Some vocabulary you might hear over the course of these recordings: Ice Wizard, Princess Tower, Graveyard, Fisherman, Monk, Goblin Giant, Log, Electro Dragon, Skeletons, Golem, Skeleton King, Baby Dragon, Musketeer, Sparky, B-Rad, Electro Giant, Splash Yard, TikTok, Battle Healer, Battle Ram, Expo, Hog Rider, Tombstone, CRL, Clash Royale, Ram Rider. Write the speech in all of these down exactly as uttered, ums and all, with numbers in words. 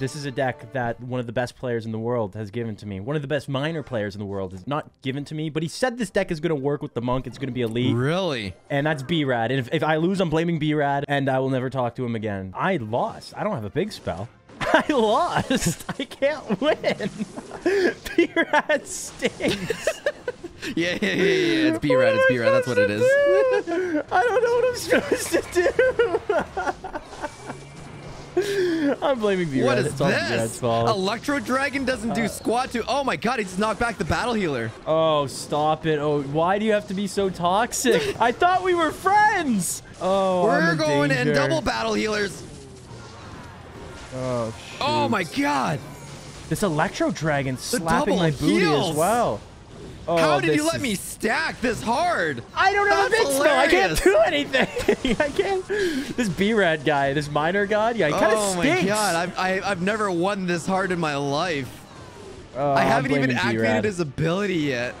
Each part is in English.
This is a deck that one of the best players in the world has given to me. One of the best minor players in the world is not given to me, but he said this deck is going to work with the Monk. It's going to be elite. Really? And that's B-Rad. And if, if I lose, I'm blaming B-Rad, and I will never talk to him again. I lost. I don't have a big spell. I lost. I can't win. B-Rad stinks. Yeah, yeah, yeah, yeah. It's B-Rad. It's B-Rad. That's what it is. Do? I don't know what I'm supposed to do. I'm blaming B-Rad. What is it's this? Electro Dragon doesn't uh, do squat to... Oh my god, he just knocked back the Battle Healer. Oh, stop it. Oh, why do you have to be so toxic? I thought we were friends. Oh, We're I'm going in double Battle Healers. Oh, shoot. Oh my god. This Electro Dragon slapping my booty as well. Oh, How did you let is... me stack this hard? I don't have a big spell. I can't do anything. I can't. This B-Rad guy, this minor god, yeah, he kind of oh stinks. Oh my god, I've, I, I've never won this hard in my life. Oh, I haven't even activated his ability yet.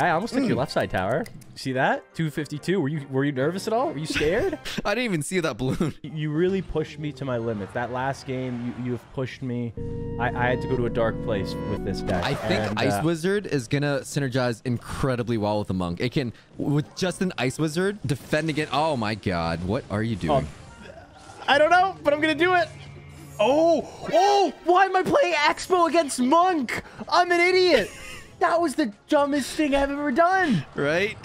I almost took mm. your left side tower. See that? two fifty-two. Were you were you nervous at all? Were you scared? I didn't even see that balloon. You really pushed me to my limit. That last game, you, you've pushed me. I, I had to go to a dark place with this deck. I think and, Ice uh, Wizard is going to synergize incredibly well with the Monk. It can, with just an Ice Wizard, defending it. Oh my god. What are you doing? Oh, I don't know, but I'm going to do it. Oh, oh, why am I playing Expo against Monk? I'm an idiot. That was the dumbest thing I've ever done. Right?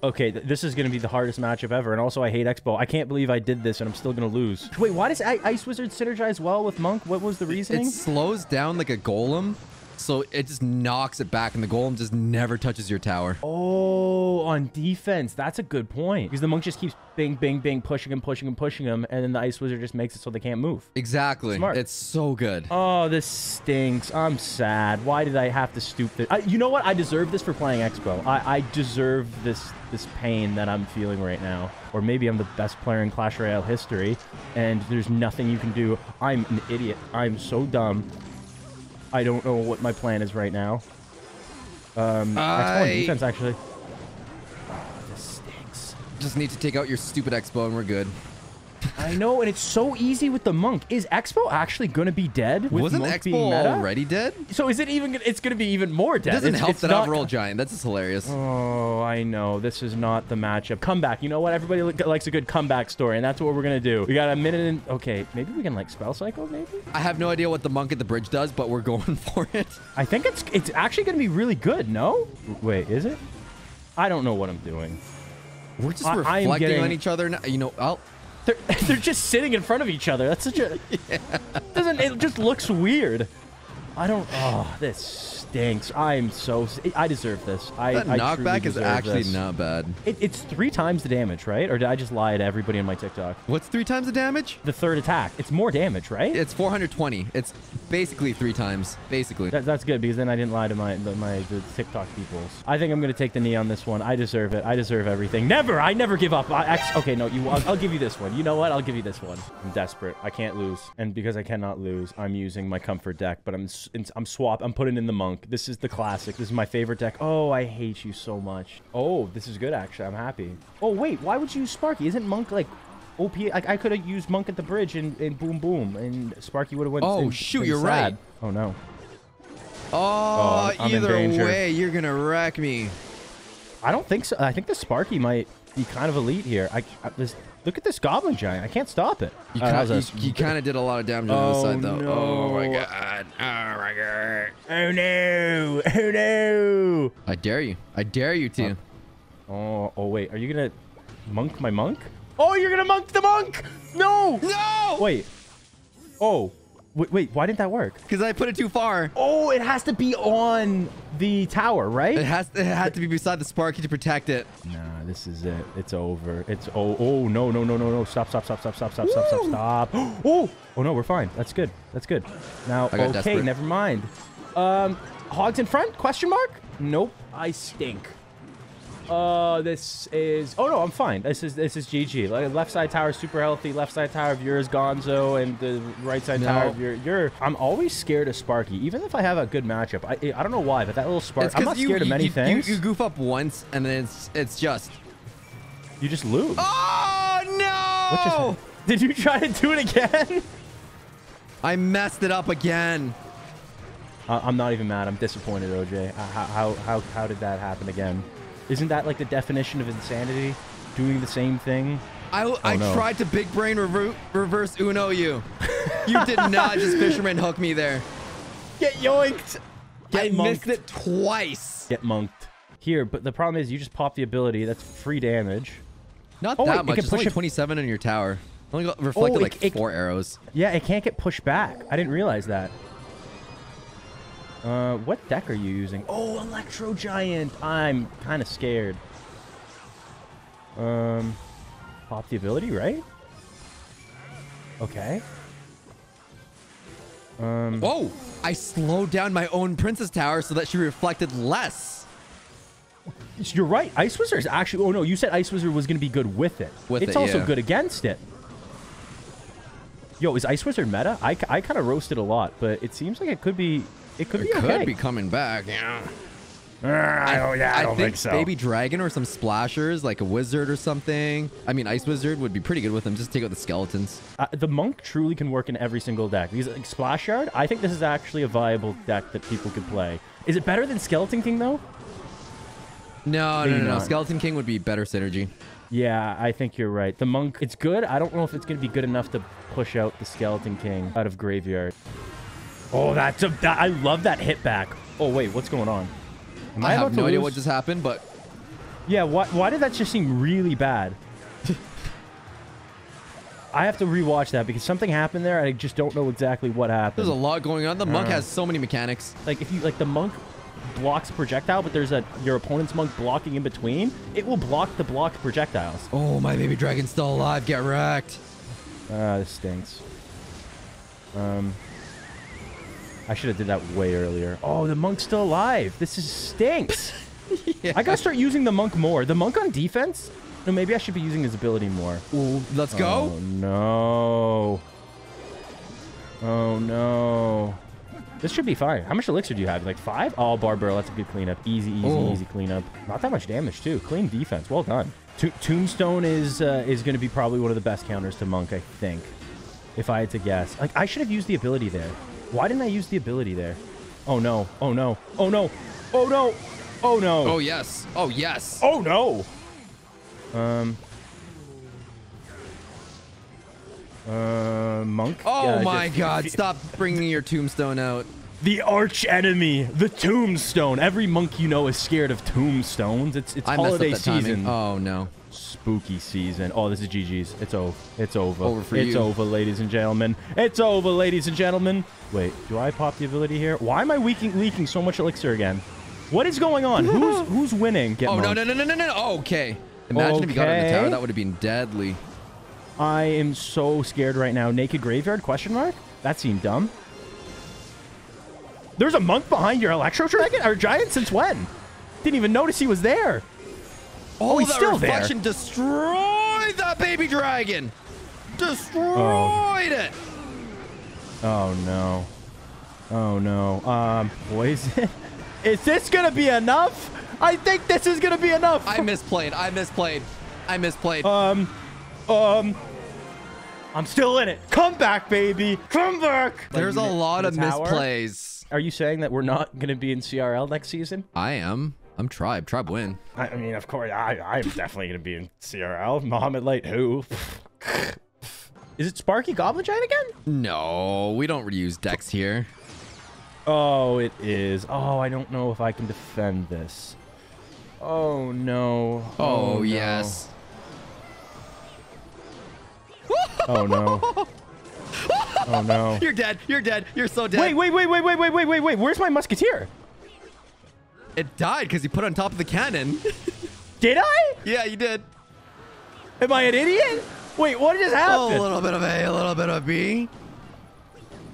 Okay, th this is going to be the hardest matchup ever. And also, I hate Expo. I can't believe I did this, and I'm still going to lose. Wait, why does I Ice Wizard synergize well with Monk? What was the reasoning? It slows down like a Golem, so it just knocks it back, and the Golem just never touches your tower. Oh, on defense. That's a good point. Because the Monk just keeps bing, bing, bing, pushing him, pushing him, pushing him, and then the Ice Wizard just makes it so they can't move. Exactly. Smart. It's so good. Oh, this stinks. I'm sad. Why did I have to stoop this? I, you know what? I deserve this for playing Expo. I, I deserve this this pain that I'm feeling right now. Or maybe I'm the best player in Clash Royale history, and there's nothing you can do. I'm an idiot. I'm so dumb. I don't know what my plan is right now. Um, I... Expo on defense, actually. Oh, this stinks. Just need to take out your stupid Expo and we're good. I know, and it's so easy with the Monk. Is Expo actually going to be dead? With Wasn't Monk Expo being meta? already dead? So is it even gonna, it's going to be even more dead? It doesn't it's, help it's that not... I roll Giant. That's just hilarious. Oh, I know. This is not the matchup. Comeback. You know what? Everybody likes a good comeback story, and that's what we're going to do. We got a minute in. Okay, maybe we can like spell cycle, maybe? I have no idea what the Monk at the bridge does, but we're going for it. I think it's, it's actually going to be really good, no? Wait, is it? I don't know what I'm doing. We're just I, reflecting getting... on each other now. You know, I'll... They're, they're just sitting in front of each other. That's such a... Yeah. Doesn't, it just looks weird. I don't... Oh, this stinks. I'm so... I deserve this. I, that knockback I is actually this. not bad. It, it's three times the damage, right? Or did I just lie to everybody on my TikTok? What's three times the damage? The third attack. It's more damage, right? It's four hundred twenty. It's basically three times. Basically. That, that's good, because then I didn't lie to my the, my the TikTok peoples. I think I'm going to take the knee on this one. I deserve it. I deserve everything. Never! I never give up. I, I, okay, no. You. I'll, I'll give you this one. You know what? I'll give you this one. I'm desperate. I can't lose. And because I cannot lose, I'm using my comfort deck, but I'm so I'm swap. I'm putting in the Monk. This is the classic. This is my favorite deck. Oh, I hate you so much. Oh, this is good, actually. I'm happy. Oh, wait. Why would you use Sparky? Isn't Monk, like, O P? Like, I could have used Monk at the bridge and, and boom, boom. And Sparky would have went. Oh, and, shoot. And you're sad. right. Oh, no. Oh, oh either way, you're going to wreck me. I don't think so. I think the Sparky might be kind of elite here. I, I this, Look at this Goblin Giant. I can't stop it. You kind uh, of did a lot of damage oh, on this side, though. No. Oh, my God. Oh, my God. Oh, no. Oh, no. I dare you. I dare you, team. Uh, oh, oh, wait. Are you going to Monk my Monk? Oh, you're going to Monk the Monk. No. No. Wait. Oh. Wait, wait, why didn't that work? Because I put it too far. Oh, it has to be on the tower, right? It has to, it had to be beside the Sparky to protect it. Nah, this is it. It's over. It's oh oh no no no no no stop stop stop stop stop stop stop stop stop. Oh oh no, we're fine. That's good. That's good. Now okay, desperate. never mind. Um, Hogs in front? Question mark? Nope. I stink. Uh, this is... Oh, no, I'm fine. This is this is G G. Like, left side tower super healthy. Left side tower of yours, Gonzo, and the right side no. tower of your... You're, I'm always scared of Sparky, even if I have a good matchup. I I don't know why, but that little Sparky... I'm not you, scared of many you, things. You, you goof up once, and then it's, it's just... You just lose. Oh, no! What just happened? Did you try to do it again? I messed it up again. I I'm not even mad. I'm disappointed, O J. How, how, how, how did that happen again? Isn't that like the definition of insanity? Doing the same thing? I, oh, I no. tried to big brain rever reverse Uno you. You did not just Fisherman hook me there. Get yoinked. Get I monked. missed it twice. Get monked. Here, but the problem is you just pop the ability. That's free damage. Not oh, that wait, much. It can it's push only twenty-seven in your tower. Only got reflected oh, it, like it, four it, arrows. Yeah, it can't get pushed back. I didn't realize that. Uh, what deck are you using? Oh, Electro Giant. I'm kind of scared. Um, pop the ability, right? Okay. Um. Whoa! I slowed down my own Princess Tower so that she reflected less. You're right. Ice Wizard is actually... Oh, no. You said Ice Wizard was going to be good with it. With it's it, also yeah. good against it. Yo, is Ice Wizard meta? I, I kind of roasted a lot, but it seems like it could be... It could it be could okay. be coming back, yeah. Uh, I, oh, yeah, I, I don't think, think so. Baby Dragon or some splashers, like a wizard or something. I mean, Ice Wizard would be pretty good with them. Just take out the skeletons. Uh, the Monk truly can work in every single deck. Because, like, Splash Yard, I think this is actually a viable deck that people could play. Is it better than Skeleton King, though? No, no, no, no, no. Skeleton King would be better synergy. Yeah, I think you're right. The Monk, it's good. I don't know if it's going to be good enough to push out the Skeleton King out of Graveyard. Oh, that's a... That, I love that hit back. Oh, wait, what's going on? Am I, I have no lose? idea what just happened, but... Yeah, why, why did that just seem really bad? I have to rewatch that because something happened there. I just don't know exactly what happened. There's a lot going on. The Monk uh, has so many mechanics. Like, if you... Like, the Monk... blocks projectile, but there's a your opponent's monk blocking in between. It will block the blocked projectiles. Oh, my baby dragon's still alive. Get wrecked. Ah, uh, this stinks. Um, I should have did that way earlier. Oh, the monk's still alive. This is stinks. Yeah. I gotta start using the monk more. The monk on defense? No, maybe I should be using his ability more. Ooh, let's go. Oh, no. Oh, no. This should be fine. How much elixir do you have? Like five? Oh, Barber, that's a good cleanup. Easy, easy, Ooh. easy cleanup. Not that much damage, too. Clean defense. Well done. To Tombstone is uh, is going to be probably one of the best counters to Monk, I think, if I had to guess. Like, I should have used the ability there. Why didn't I use the ability there? Oh, no. Oh, no. Oh, no. Oh, no. Oh, no. Oh, yes. Oh, yes. Oh, no. Um... Uh, Monk. Oh uh, my just, God! Stop bringing your tombstone out. The arch enemy, the tombstone. Every monk you know is scared of tombstones. It's it's I holiday season. Timing. Oh no! Spooky season. Oh, this is G G's. It's over. It's over. Over for it's you. over, ladies and gentlemen. It's over, ladies and gentlemen. Wait, do I pop the ability here? Why am I leaking leaking so much elixir again? What is going on? who's who's winning? Get oh no no no no no no! Okay. Imagine okay. if you got on the tower. That would have been deadly. I am so scared right now. Naked Graveyard? Question mark? That seemed dumb. There's a monk behind your Electro Dragon or Giant since when? Didn't even notice he was there. Oh, oh he's that still there. Destroyed that baby dragon. Destroyed oh. it. Oh no. Oh no. Um, poison. Is this gonna be enough? I think this is gonna be enough. I misplayed. I misplayed. I misplayed. Um. Um, I'm still in it. Come back, baby. Come back. There's a lot of misplays. Are you saying that we're not going to be in C R L next season? I am. I'm Tribe. Tribe win. I mean, of course, I, I'm definitely going to be in C R L. Muhammad Light who? Is it Sparky Goblin Giant again? No, we don't reuse decks here. Oh, it is. Oh, I don't know if I can defend this. Oh, no. Oh, oh yes. No. Oh no. Oh no. You're dead. You're dead. You're so dead. Wait, wait, wait, wait, wait, wait, wait, wait, wait. Where's my Musketeer? It died because he put it on top of the cannon. Did I? Yeah, you did. Am I an idiot? Wait, what just happened? Oh, a little bit of A, a little bit of B.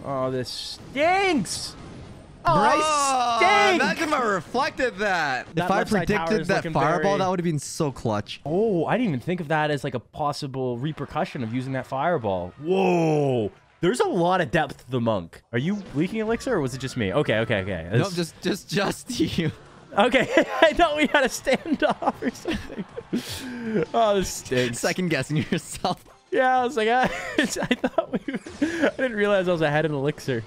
Oh, this stinks. Oh, I stink. Imagine if I reflected that. If I predicted that fireball, that would have been so clutch. Oh, I didn't even think of that as like a possible repercussion of using that fireball. Whoa. There's a lot of depth to the monk. Are you leaking elixir or was it just me? Okay, okay, okay. No, just, just, just you. Okay. I thought we had a standoff or something. Oh, this stinks. Second guessing yourself. Yeah, I was like, I, I thought we were, I didn't realize I was ahead in elixir.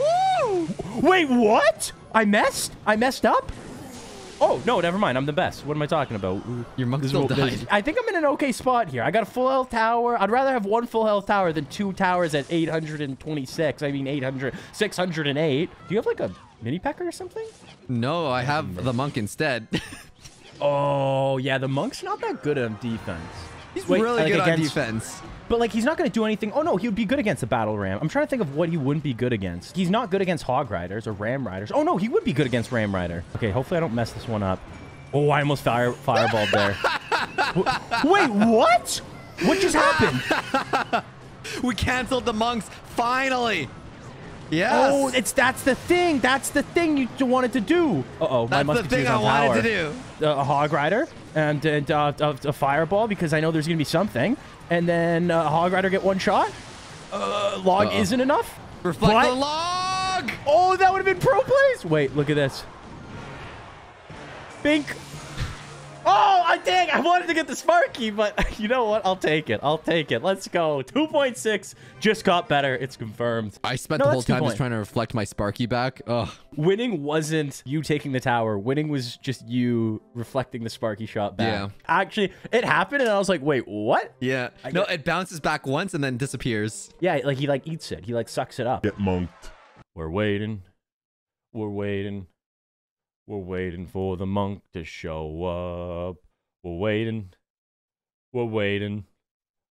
Woo! Wait, what? I messed? I messed up? Oh, no, never mind. I'm the best. What am I talking about? Your monk still died. I think I'm in an okay spot here. I got a full health tower. I'd rather have one full health tower than two towers at eight hundred twenty-six. I mean, eight hundred, six hundred eight. Do you have like a mini pecker or something? No, I have the monk instead. Oh, yeah, the monk's not that good on defense. He's Wait, really like good against, on defense. But, like, he's not going to do anything. Oh, no, he would be good against a battle ram. I'm trying to think of what he wouldn't be good against. He's not good against hog riders or ram riders. Oh, no, he would be good against ram rider. Okay, hopefully I don't mess this one up. Oh, I almost fire fireballed there. Wait, what? What just happened? We canceled the monks, finally. Yes. Oh, it's that's the thing. That's the thing you wanted to do. Uh oh, that's my the thing I wanted power. to do. Uh, a hog rider and, and uh, a, a fireball because I know there's gonna be something. And then uh, hog rider get one shot. Uh, log uh -oh. isn't enough. Reflect but... the log. Oh, that would have been pro plays. Wait, look at this. Bink. Oh, I dang! I wanted to get the Sparky, but you know what? I'll take it. I'll take it. Let's go. two point six just got better. It's confirmed. I spent no, the whole time point. just trying to reflect my Sparky back. Ugh. Winning wasn't you taking the tower. Winning was just you reflecting the Sparky shot back. Yeah. Actually, it happened, and I was like, "Wait, what?" Yeah. I no, it bounces back once and then disappears. Yeah, like he like eats it. He like sucks it up. Get monked. We're waiting. We're waiting. We're waiting for the monk to show up. We're waiting. We're waiting.